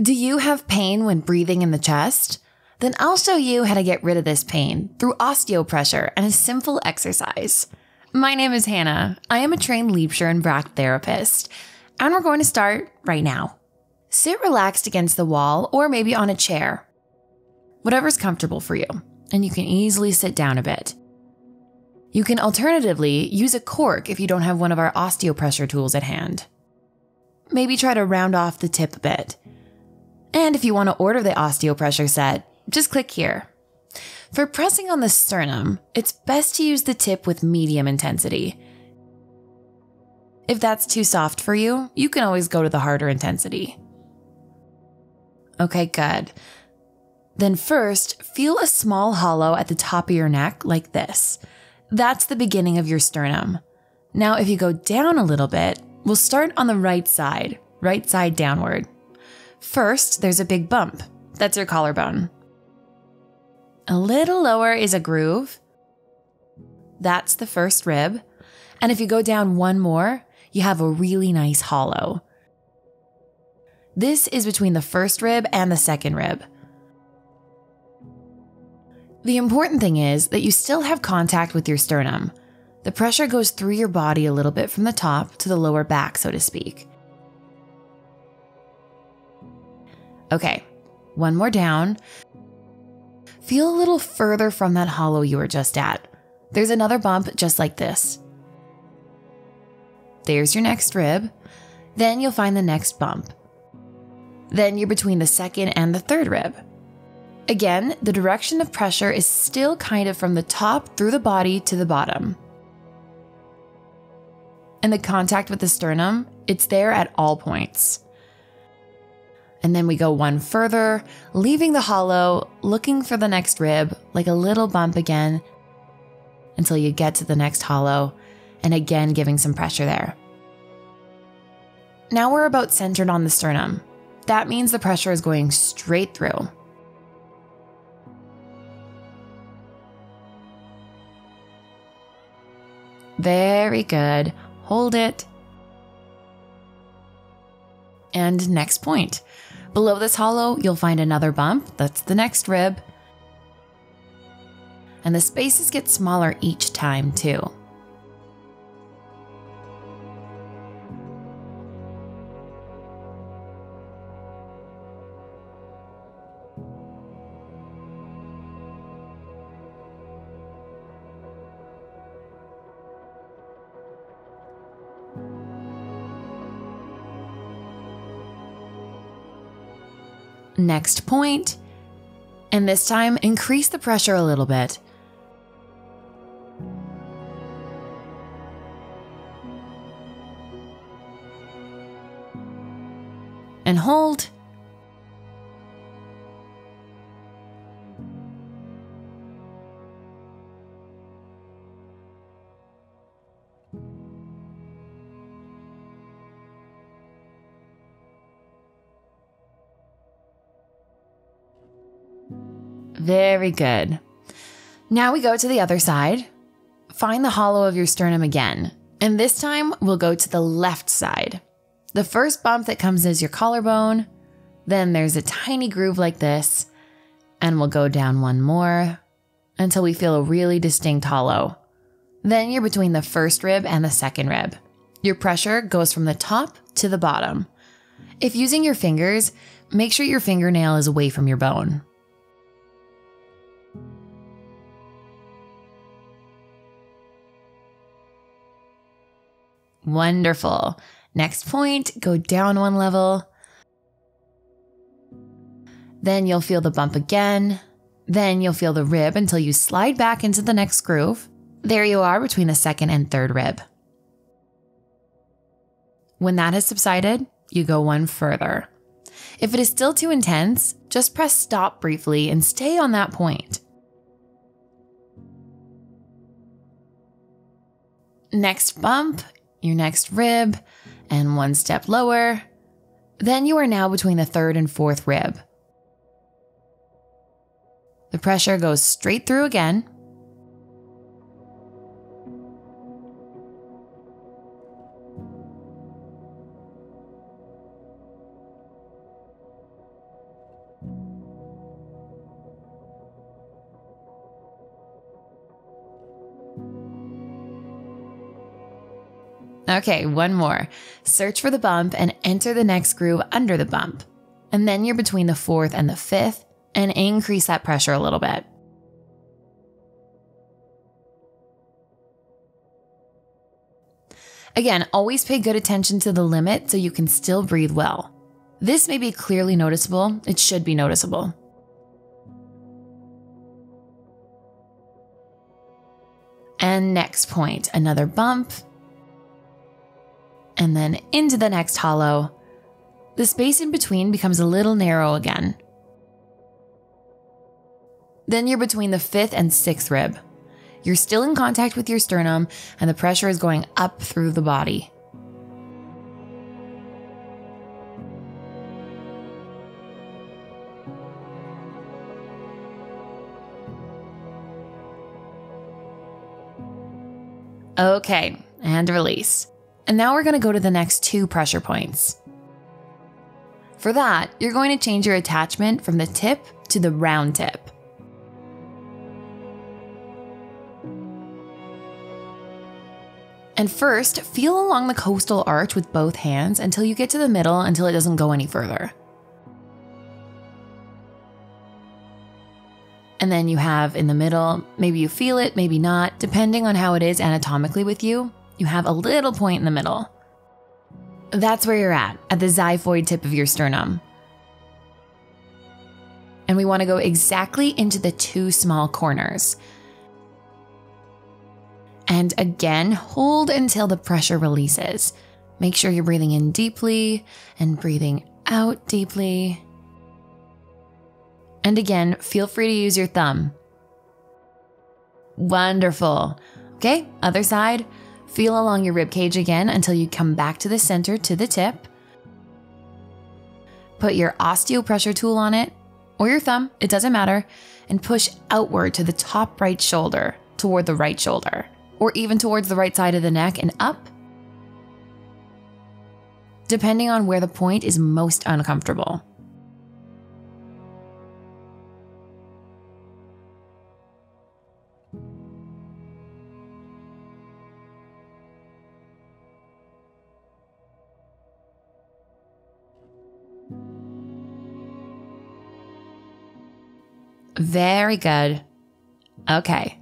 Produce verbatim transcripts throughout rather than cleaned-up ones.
Do you have pain when breathing in the chest? Then I'll show you how to get rid of this pain through osteopressure and a simple exercise. My name is Hannah. I am a trained Liebscher and Bracht therapist, and we're going to start right now. Sit relaxed against the wall or maybe on a chair, whatever's comfortable for you, and you can easily sit down a bit. You can alternatively use a cork if you don't have one of our osteopressure tools at hand. Maybe try to round off the tip a bit. And if you want to order the osteopressure set, just click here. For pressing on the sternum, it's best to use the tip with medium intensity. If that's too soft for you, you can always go to the harder intensity. Okay, good. Then first, feel a small hollow at the top of your neck like this. That's the beginning of your sternum. Now, if you go down a little bit, we'll start on the right side, right side downward. First, there's a big bump. That's your collarbone. A little lower is a groove. That's the first rib. And if you go down one more, you have a really nice hollow. This is between the first rib and the second rib. The important thing is that you still have contact with your sternum. The pressure goes through your body a little bit from the top to the lower back, so to speak. Okay, one more down. Feel a little further from that hollow you were just at. There's another bump just like this. There's your next rib. Then you'll find the next bump. Then you're between the second and the third rib. Again, the direction of pressure is still kind of from the top through the body to the bottom. And the contact with the sternum, it's there at all points. And then we go one further, leaving the hollow, looking for the next rib, like a little bump again, until you get to the next hollow, and again giving some pressure there. Now we're about centered on the sternum. That means the pressure is going straight through. Very good. Hold it. And next point. Below this hollow, you'll find another bump. That's the next rib. And the spaces get smaller each time, too. Next point, and this time increase the pressure a little bit. And hold. Very good. Now we go to the other side. Find the hollow of your sternum again, and this time we'll go to the left side. The first bump that comes is your collarbone, then there's a tiny groove like this, and we'll go down one more until we feel a really distinct hollow. Then you're between the first rib and the second rib. Your pressure goes from the top to the bottom. If using your fingers, make sure your fingernail is away from your bone. Wonderful. Next point, go down one level. Then you'll feel the bump again. Then you'll feel the rib until you slide back into the next groove. There you are between the second and third rib. When that has subsided, you go one further. If it is still too intense, just press stop briefly and stay on that point. Next bump, your next rib, and one step lower. Then you are now between the third and fourth rib. The pressure goes straight through again. Okay, one more. Search for the bump and enter the next groove under the bump. And then you're between the fourth and the fifth and increase that pressure a little bit. Again, always pay good attention to the limit so you can still breathe well. This may be clearly noticeable. It should be noticeable. And next point, another bump. And then into the next hollow. The space in between becomes a little narrow again. Then you're between the fifth and sixth rib. You're still in contact with your sternum and the pressure is going up through the body. Okay, and release. And now we're going to go to the next two pressure points. For that, you're going to change your attachment from the tip to the round tip. And first, feel along the coastal arch with both hands until you get to the middle, until it doesn't go any further. And then you have in the middle, maybe you feel it, maybe not, depending on how it is anatomically with you, you have a little point in the middle. That's where you're at, at the xiphoid tip of your sternum. And we want to go exactly into the two small corners. And again, hold until the pressure releases. Make sure you're breathing in deeply and breathing out deeply. And again, feel free to use your thumb. Wonderful. Okay, other side. Feel along your rib cage again until you come back to the center, to the tip. Put your osteopressure tool on it, or your thumb, it doesn't matter, and push outward to the top right shoulder, toward the right shoulder, or even towards the right side of the neck and up, depending on where the point is most uncomfortable. Very good. Okay.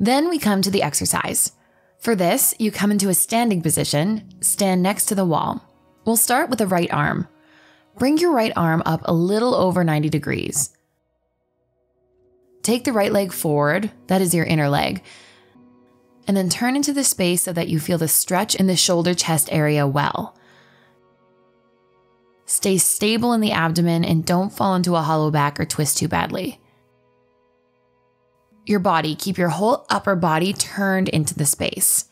Then we come to the exercise. For this, you come into a standing position, stand next to the wall. We'll start with the right arm. Bring your right arm up a little over ninety degrees. Take the right leg forward, that is your inner leg, and then turn into the space so that you feel the stretch in the shoulder chest area well. Stay stable in the abdomen and don't fall into a hollow back or twist too badly. Your body, keep your whole upper body turned into the space.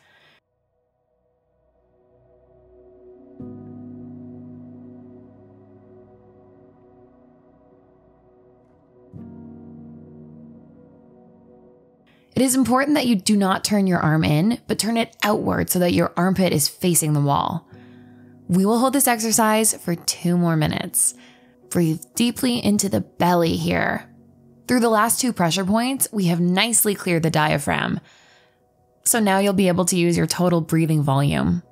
It is important that you do not turn your arm in, but turn it outward so that your armpit is facing the wall. We will hold this exercise for two more minutes. Breathe deeply into the belly here. Through the last two pressure points, we have nicely cleared the diaphragm. So now you'll be able to use your total breathing volume.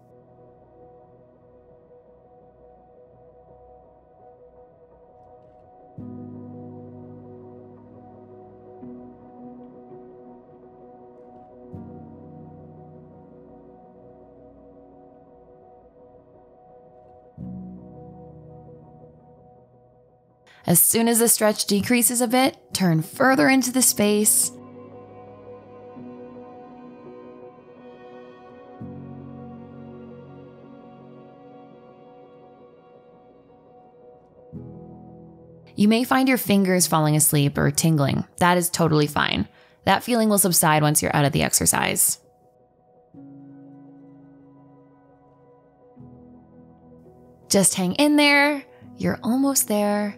As soon as the stretch decreases a bit, turn further into the space. You may find your fingers falling asleep or tingling. That is totally fine. That feeling will subside once you're out of the exercise. Just hang in there. You're almost there.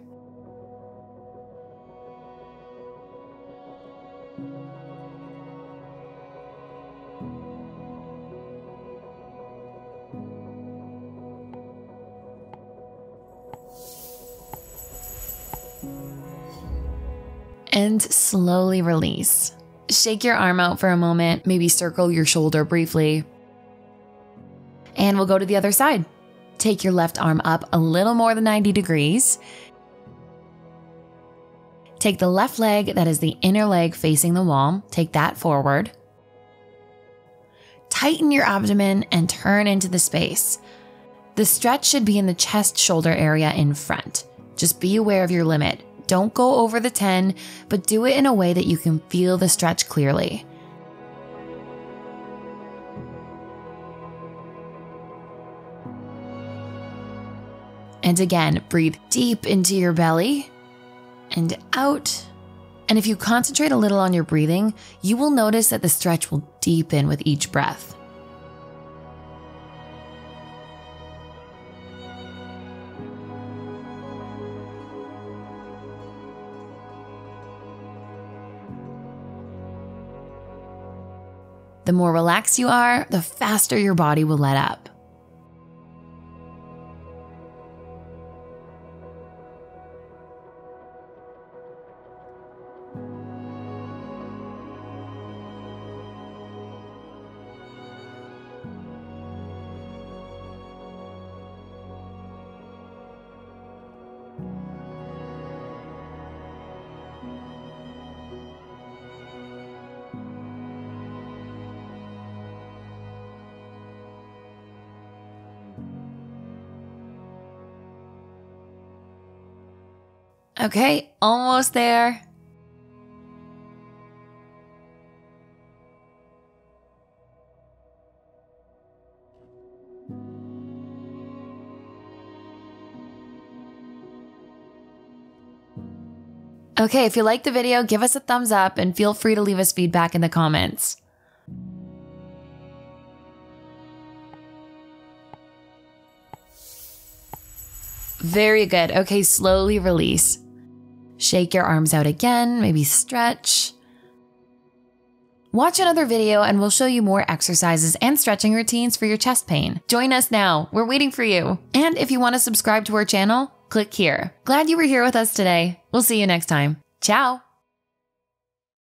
And slowly release. Shake your arm out for a moment, maybe circle your shoulder briefly. and we'll go to the other side. Take your left arm up a little more than ninety degrees. Take the left leg, that is the inner leg facing the wall, take that forward. Tighten your abdomen and turn into the space. The stretch should be in the chest shoulder area in front. Just be aware of your limit. Don't go over the ten, but do it in a way that you can feel the stretch clearly. And again, breathe deep into your belly and out. And if you concentrate a little on your breathing, you will notice that the stretch will deepen with each breath. The more relaxed you are, the faster your body will let up. Okay, almost there. Okay, if you liked the video, give us a thumbs up and feel free to leave us feedback in the comments. Very good. Okay, slowly release. Shake your arms out again, maybe stretch. Watch another video and we'll show you more exercises and stretching routines for your chest pain. Join us now. We're waiting for you. And if you want to subscribe to our channel, click here. Glad you were here with us today. We'll see you next time. Ciao.